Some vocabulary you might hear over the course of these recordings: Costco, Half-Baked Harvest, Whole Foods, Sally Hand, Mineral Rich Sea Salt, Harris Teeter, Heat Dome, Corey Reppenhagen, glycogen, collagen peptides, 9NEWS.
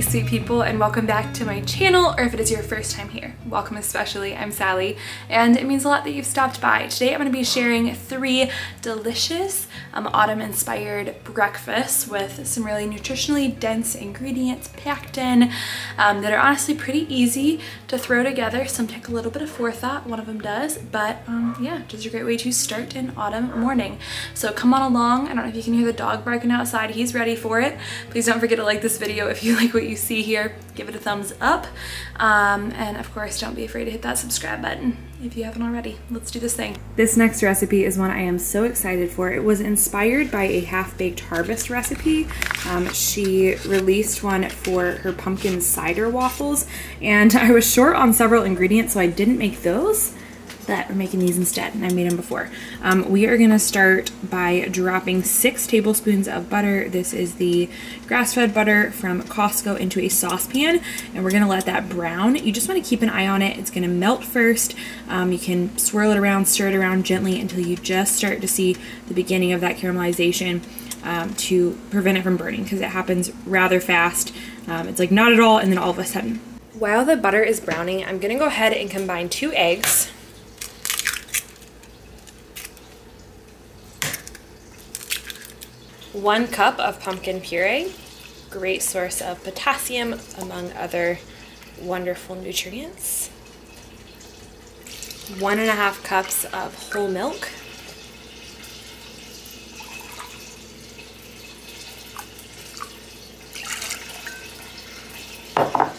really sweet people, and welcome back to my channel, or if it is your first time here, welcome especially. I'm Sally, and it means a lot that you've stopped by. Today I'm going to be sharing three delicious autumn-inspired breakfasts with some really nutritionally dense ingredients packed in that are honestly pretty easy to throw together. Some take a little bit of forethought, one of them does, but yeah, just a great way to start an autumn morning. So come on along. I don't know if you can hear the dog barking outside. He's ready for it. Please don't forget to like this video if you like what you see here. Give it a thumbs up, and of course don't be afraid to hit that subscribe button if you haven't already. Let's do this thing. This next recipe is one I am so excited for. It was inspired by a Half-Baked Harvest recipe. She released one for her pumpkin cider waffles, and I was short on several ingredients, so I didn't make those. That we're making these instead, and I made them before. We are gonna start by dropping 6 tablespoons of butter. This is the grass-fed butter from Costco into a saucepan, and we're gonna let that brown. You just wanna keep an eye on it. It's gonna melt first. You can swirl it around, stir it around gently until you just start to see the beginning of that caramelization to prevent it from burning, because it happens rather fast. It's like not at all, and then all of a sudden. While the butter is browning, I'm gonna go ahead and combine 2 eggs. One cup of pumpkin puree, great source of potassium among other wonderful nutrients. 1.5 cups of whole milk. 2 eggs.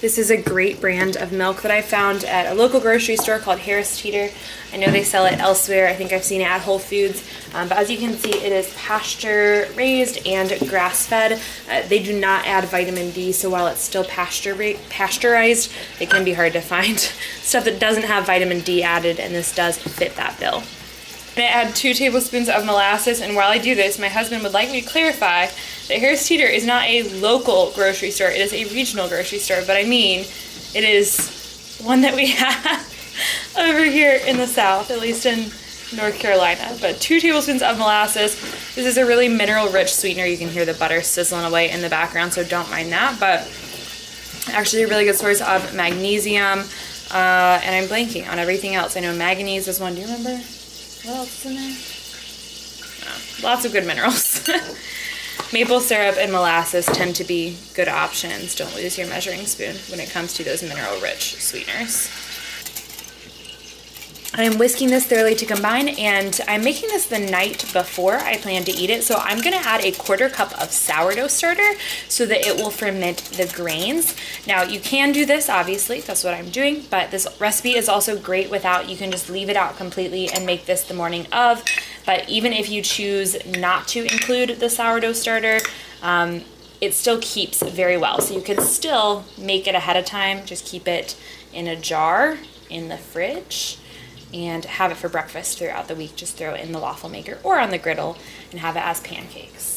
This is a great brand of milk that I found at a local grocery store called Harris Teeter. I know they sell it elsewhere. I think I've seen it at Whole Foods. But as you can see, it is pasture-raised and grass-fed. They do not add vitamin D, so while it's still pasteurized, it can be hard to find stuff that doesn't have vitamin D added, and this does fit that bill. I'm going to add 2 tablespoons of molasses, and while I do this, my husband would like me to clarify that Harris Teeter is not a local grocery store, it is a regional grocery store, but I mean, it is one that we have over here in the South, at least in North Carolina. But 2 tablespoons of molasses. This is a really mineral-rich sweetener. You can hear the butter sizzling away in the background, so don't mind that, but actually a really good source of magnesium, and I'm blanking on everything else. I know manganese is one. Do you remember? What else is in there? Oh, lots of good minerals. Maple syrup and molasses tend to be good options. Don't lose your measuring spoon when it comes to those mineral-rich sweeteners. I'm whisking this thoroughly to combine, and I'm making this the night before I plan to eat it, so I'm gonna add 1/4 cup of sourdough starter so that it will ferment the grains. Now, you can do this, obviously, that's what I'm doing, but this recipe is also great without. You can just leave it out completely and make this the morning of, but even if you choose not to include the sourdough starter, it still keeps very well. So you can still make it ahead of time, just keep it in a jar in the fridge, and have it for breakfast throughout the week. Just throw it in the waffle maker or on the griddle and have it as pancakes.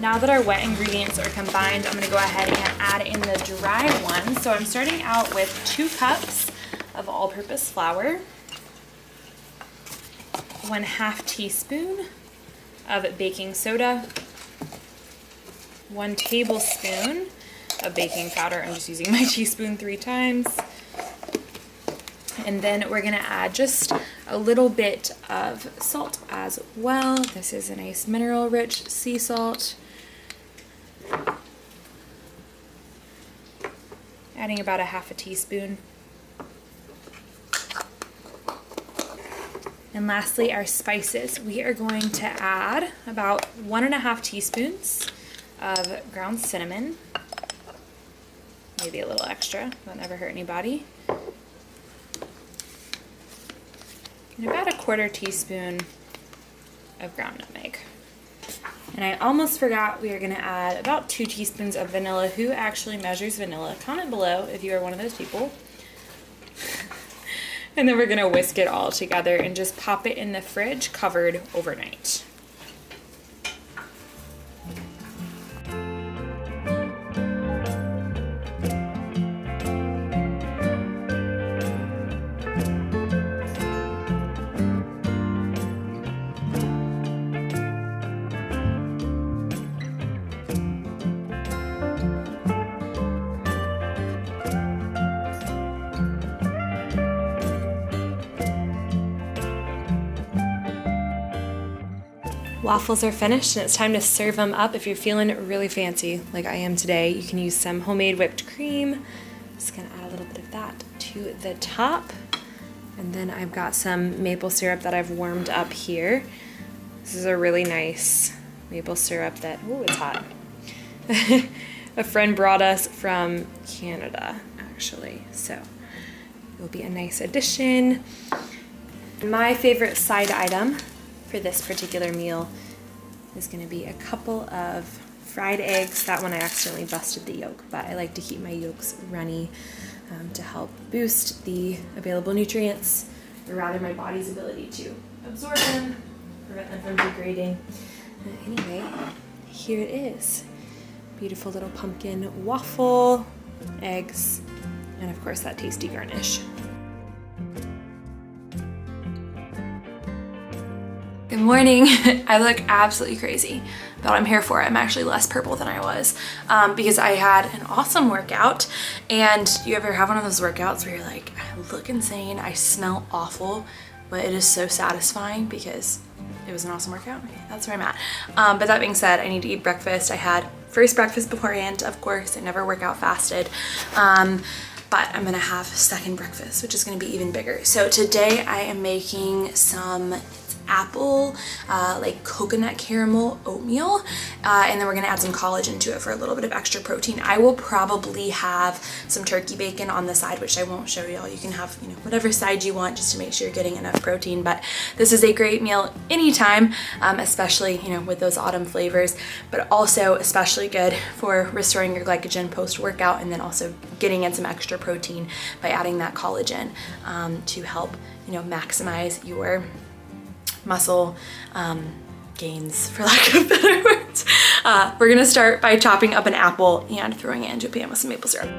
Now that our wet ingredients are combined, I'm gonna go ahead and add in the dry ones. So I'm starting out with 2 cups of all-purpose flour, 1/2 teaspoon of baking soda, 1 tablespoon of baking powder. I'm just using my teaspoon 3 times. And then we're gonna add just a little bit of salt as well. This is a nice mineral-rich sea salt. Adding about 1/2 teaspoon. And lastly, our spices. We are going to add about 1.5 teaspoons of ground cinnamon. Maybe a little extra, that'll never hurt anybody. And about 1/4 teaspoon of ground nutmeg. And I almost forgot, we are gonna add about 2 teaspoons of vanilla. Who actually measures vanilla? Comment below if you are one of those people. And then we're gonna whisk it all together and just pop it in the fridge covered overnight. Waffles are finished and it's time to serve them up. If you're feeling really fancy like I am today, you can use some homemade whipped cream. I'm just gonna add a little bit of that to the top. And then I've got some maple syrup that I've warmed up here. This is a really nice maple syrup that, ooh, it's hot. A friend brought us from Canada, actually. So it'll be a nice addition. My favorite side item for this particular meal is gonna be a couple of fried eggs. That one I accidentally busted the yolk, but I like to keep my yolks runny to help boost the available nutrients, or rather my body's ability to absorb them, prevent them from degrading. Anyway, here it is. Beautiful little pumpkin waffle, eggs, and of course that tasty garnish. Good morning. I look absolutely crazy, but I'm here for it. I'm actually less purple than I was because I had an awesome workout. And you ever have one of those workouts where you're like, I look insane, I smell awful, but it is so satisfying because it was an awesome workout. That's where I'm at. But that being said, I need to eat breakfast. I had first breakfast beforehand, of course. I never workout fasted. But I'm gonna have second breakfast, which is gonna be even bigger. So today I am making some apple, like coconut caramel oatmeal, and then we're gonna add some collagen to it for a little bit of extra protein. I will probably have some turkey bacon on the side, which I won't show y'all. You can have, you know, whatever side you want just to make sure you're getting enough protein, but this is a great meal anytime, especially, you know, with those autumn flavors, but also especially good for restoring your glycogen post-workout and then also getting in some extra protein by adding that collagen to help, you know, maximize your muscle gains, for lack of better words. We're gonna start by chopping up an apple and throwing it into a pan with some maple syrup.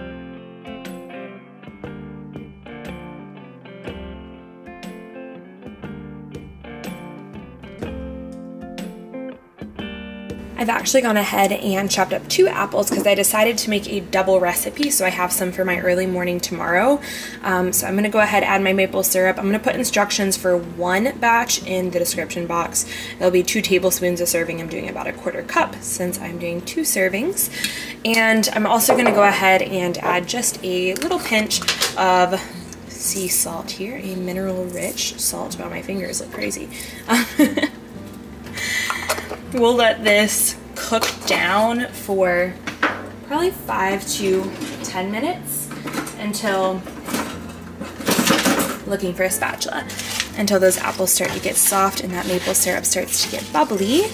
I've actually gone ahead and chopped up 2 apples because I decided to make a double recipe, so I have some for my early morning tomorrow. So I'm gonna go ahead and add my maple syrup. I'm gonna put instructions for 1 batch in the description box. It'll be 2 tablespoons a serving. I'm doing about a 1/4 cup since I'm doing 2 servings. And I'm also gonna go ahead and add just a little pinch of sea salt here, a mineral-rich salt. Wow, my fingers look crazy. We'll let this cook down for probably 5 to 10 minutes until, looking for a spatula, until those apples start to get soft and that maple syrup starts to get bubbly.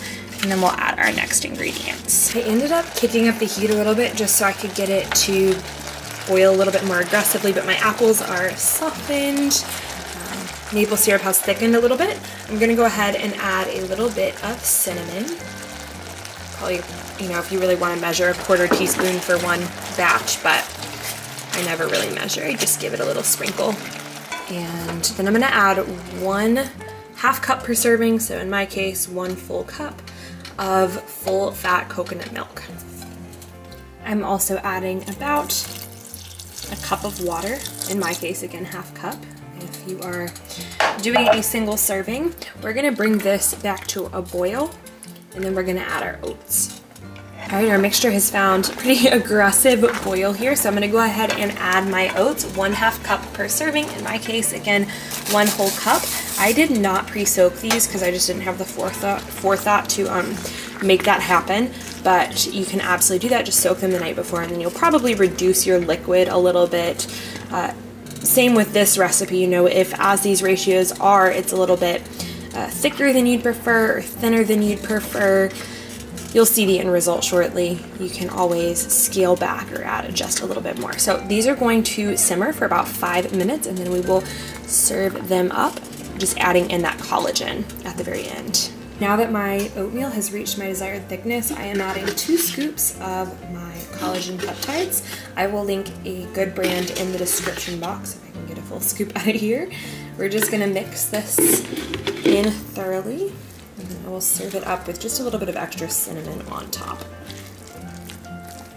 And then we'll add our next ingredients. I ended up kicking up the heat a little bit just so I could get it to boil a little bit more aggressively, but my apples are softened. Maple syrup has thickened a little bit. I'm gonna go ahead and add a little bit of cinnamon. Probably, you know, if you really want to measure, a 1/4 teaspoon for 1 batch, but I never really measure. I just give it a little sprinkle. And then I'm gonna add 1/2 cup per serving, so in my case, 1 full cup of full-fat coconut milk. I'm also adding about a cup of water, in my case, again, 1/2 cup. If you are doing a single serving, we're gonna bring this back to a boil, and then we're gonna add our oats. All right, our mixture has found a pretty aggressive boil here, so I'm gonna go ahead and add my oats, 1/2 cup per serving. In my case, again, 1 whole cup. I did not pre-soak these because I just didn't have the forethought to make that happen, but you can absolutely do that. Just soak them the night before, and then you'll probably reduce your liquid a little bit. Same with this recipe, you know, if as these ratios are, it's a little bit thicker than you'd prefer or thinner than you'd prefer, You'll see the end result shortly. You can always scale back or add just a little bit more. So these are going to simmer for about 5 minutes, and then we will serve them up, just adding in that collagen at the very end. Now that my oatmeal has reached my desired thickness, I am adding 2 scoops of my collagen peptides. I will link a good brand in the description box if I can get a full scoop out of here. We're just gonna mix this in thoroughly, and then I will serve it up with just a little bit of extra cinnamon on top.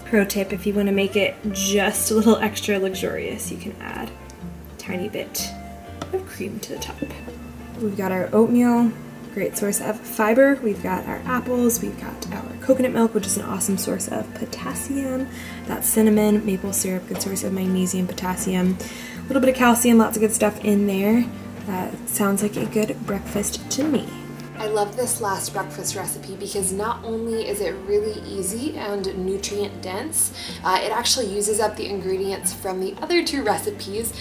Pro tip, if you wanna make it just a little extra luxurious, you can add a tiny bit of cream to the top. We've got our oatmeal. Great source of fiber. We've got our apples, we've got our coconut milk, which is an awesome source of potassium, that cinnamon, maple syrup, good source of magnesium, potassium, a little bit of calcium, lots of good stuff in there. That sounds like a good breakfast to me. I love this last breakfast recipe because not only is it really easy and nutrient dense, it actually uses up the ingredients from the other 2 recipes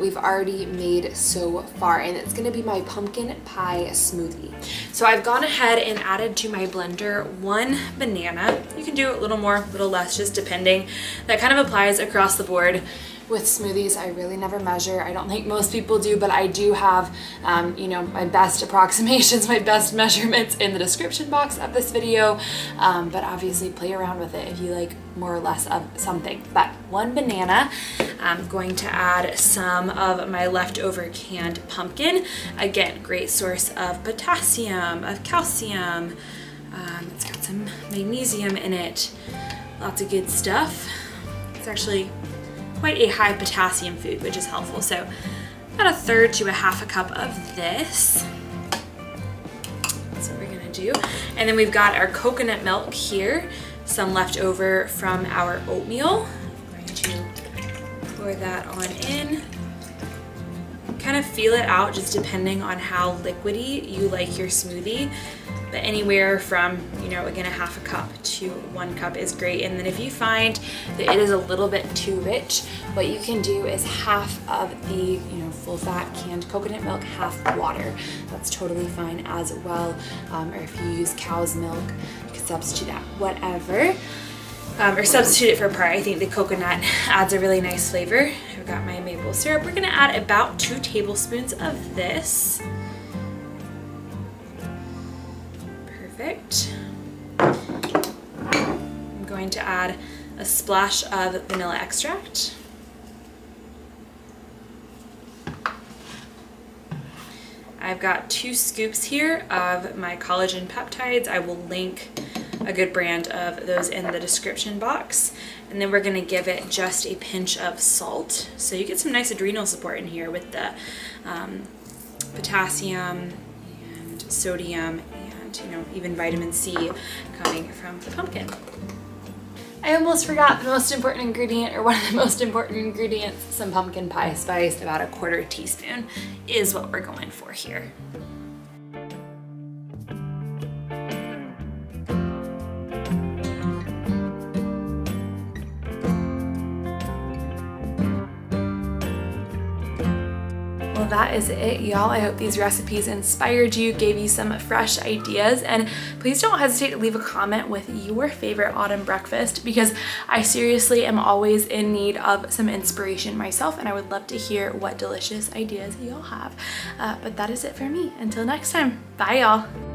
we've already made so far, and it's gonna be my pumpkin pie smoothie. So I've gone ahead and added to my blender 1 banana. You can do a little more, a little less, just depending. That kind of applies across the board. With smoothies, I really never measure. I don't think most people do, but I do have, you know, my best approximations, my best measurements in the description box of this video. But obviously play around with it if you like more or less of something. But 1 banana. I'm going to add some of my leftover canned pumpkin. Again, great source of potassium, of calcium. It's got some magnesium in it. Lots of good stuff. It's actually quite a high potassium food, which is helpful. So about 1/3 to 1/2 a cup of this. That's what we're gonna do. And then we've got our coconut milk here, some left over from our oatmeal. I'm going to pour that on in. Kind of feel it out just depending on how liquidy you like your smoothie. But anywhere from, you know, again, 1/2 a cup to 1 cup is great. And then if you find that it is a little bit too rich, what you can do is 1/2 of the, you know, full fat canned coconut milk, 1/2 water. That's totally fine as well. Or if you use cow's milk, you can substitute that, whatever. Or substitute it for part. I think the coconut adds a really nice flavor. I've got my maple syrup. We're gonna add about 2 tablespoons of this. Perfect. I'm going to add a splash of vanilla extract. I've got 2 scoops here of my collagen peptides. I will link a good brand of those in the description box. And then we're gonna give it just a pinch of salt. So you get some nice adrenal support in here with the potassium and sodium, you know, even vitamin C coming from the pumpkin. I almost forgot the most important ingredient, or one of the most important ingredients, some pumpkin pie spice, about 1/4 teaspoon is what we're going for here. Well, that is it, y'all. I hope these recipes inspired you, gave you some fresh ideas, and please don't hesitate to leave a comment with your favorite autumn breakfast, because I seriously am always in need of some inspiration myself, and I would love to hear what delicious ideas y'all have. But that is it for me. Until next time, bye y'all.